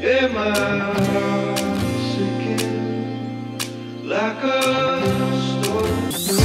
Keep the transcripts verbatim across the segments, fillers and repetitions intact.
Yeah, my heart's shaking like a storm. Yeah.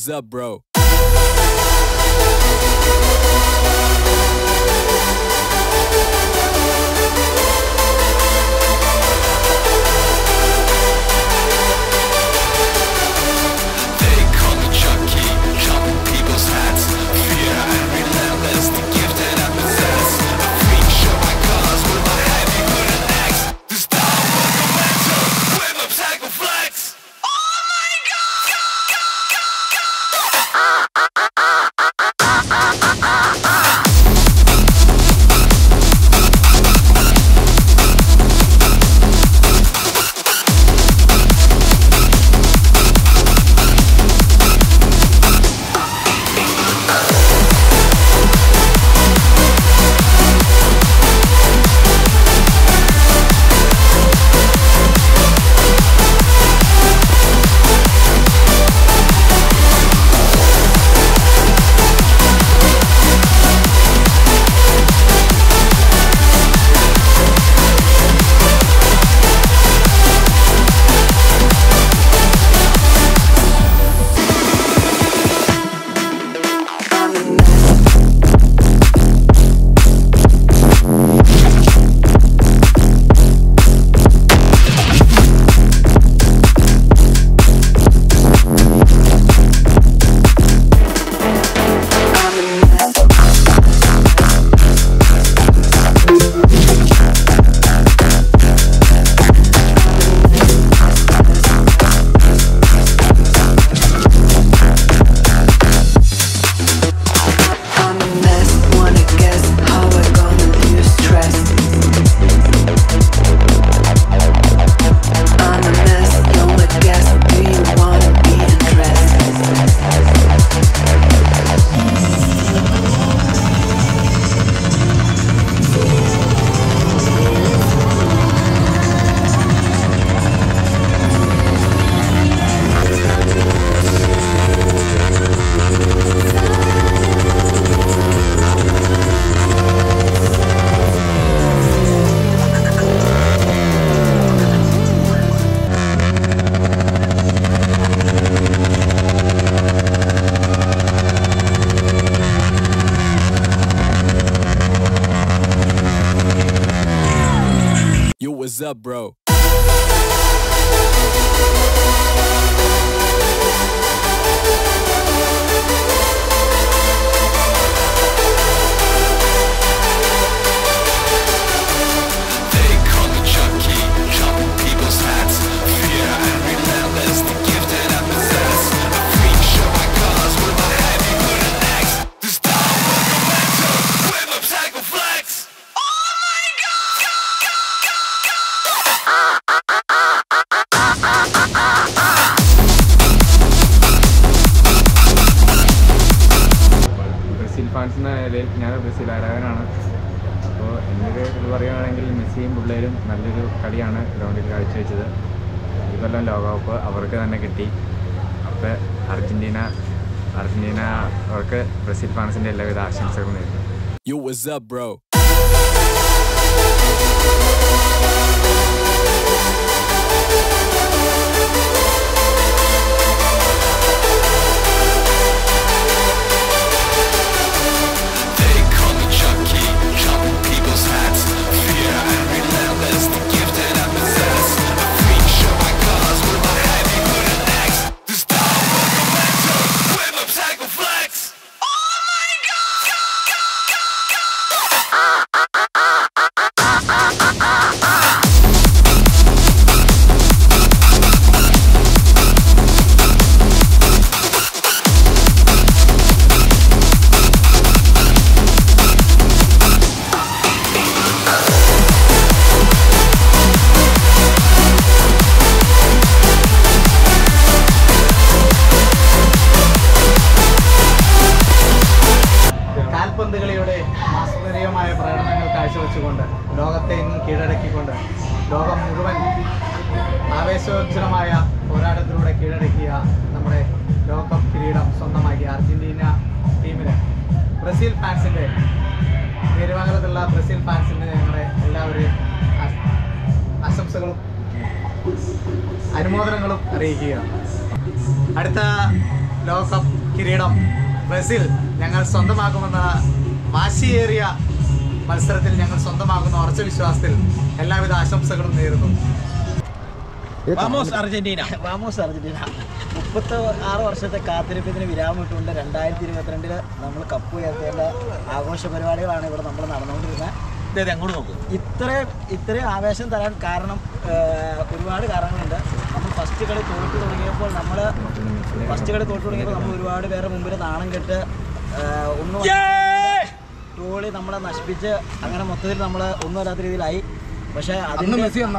is up, bro? Yo, what's up, bro? ഞാനൊരു Brazil ആരാധകനാണ്. അപ്പോൾ എൻ്റെ ഇത് പറയുകയാണെങ്കിൽ മെസ്സിയും പിള്ളേരും നല്ലൊരു കളിയാണ് ഗ്രൗണ്ടിൽ കാഴ്ചവെച്ചത്. ഇതെല്ലാം ലോകകപ്പ് അവർക്ക് തന്നെ കിട്ടി. അപ്പോൾ അർജൻറ്റീന അർജൻറ്റീന അവർക്ക് ബ്രസീൽ ഫാൻസിൻ്റെ എല്ലാവിധ ആശംസകളും നേരുന്നു. You was up bro? കൊണ്ട് ലോകത്തെ ഇന്നും കീഴടക്കിക്കൊണ്ട് ലോകം മുഴുവൻ ആവേശോജ്വലമായ പോരാട്ടത്തിലൂടെ കീഴടക്കിയ നമ്മുടെ ലോകകപ്പ് കിരീടം സ്വന്തമാക്കിയ അർജന്റീന ടീമിന് ബ്രസീൽ ഫാൻസിൻ്റെ തിരുവനന്തപുരത്തുള്ള ബ്രസീൽ ഫാൻസിൻ്റെ ഞങ്ങളുടെ എല്ലാവരും ആശംസകളും അനുമോദനങ്ങളും അറിയിക്കുക. അടുത്ത ലോകകപ്പ് കിരീടം ബ്രസീൽ ഞങ്ങൾ സ്വന്തമാക്കുമെന്ന വാശിയേറിയ മത്സരത്തിൽ ഞങ്ങൾ സ്വന്തമാക്കുന്ന ഉറച്ച വിശ്വാസത്തിൽ എല്ലാവിധ ആശംസകളും നേരുന്നു. മുപ്പത്തി ആറ് വർഷത്തെ കാത്തിരിപ്പിന് വിരാമിട്ടുകൊണ്ട് രണ്ടായിരത്തി ഇരുപത്തിരണ്ടില് നമ്മൾ കപ്പ് ഉയർത്തേണ്ട ആഘോഷ പരിപാടികളാണ് ഇവിടെ നമ്മൾ നടന്നുകൊണ്ടിരുന്നത്. അങ്ങോട്ട് നോക്കും ഇത്രയും ഇത്രയും ആവേശം തരാൻ കാരണം ഒരുപാട് കാരണങ്ങളുണ്ട്. നമ്മൾ ഫസ്റ്റ് കളി തോറ്റു തുടങ്ങിയപ്പോൾ നമ്മൾ ഫസ്റ്റ് കളി തോറ്റു തുടങ്ങിയപ്പോൾ നമ്മൾ ഒരുപാട് പേരുടെ മുമ്പിൽ നാണം കെട്ട് ഒന്നും ടോളി നമ്മളെ നശിപ്പിച്ച് അങ്ങനെ മൊത്തത്തിൽ നമ്മൾ ഒന്നും അല്ലാത്ത രീതിയിലായി. പക്ഷെ അന്ന് മെസ്സി തന്ന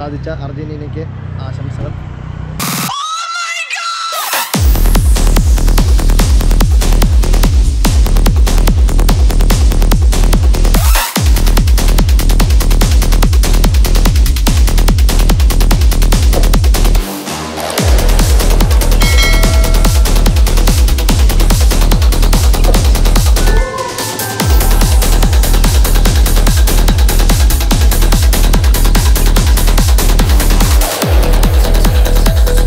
സാധിച്ച അർജന്റീനയ്ക്ക് ആശംസകൾ.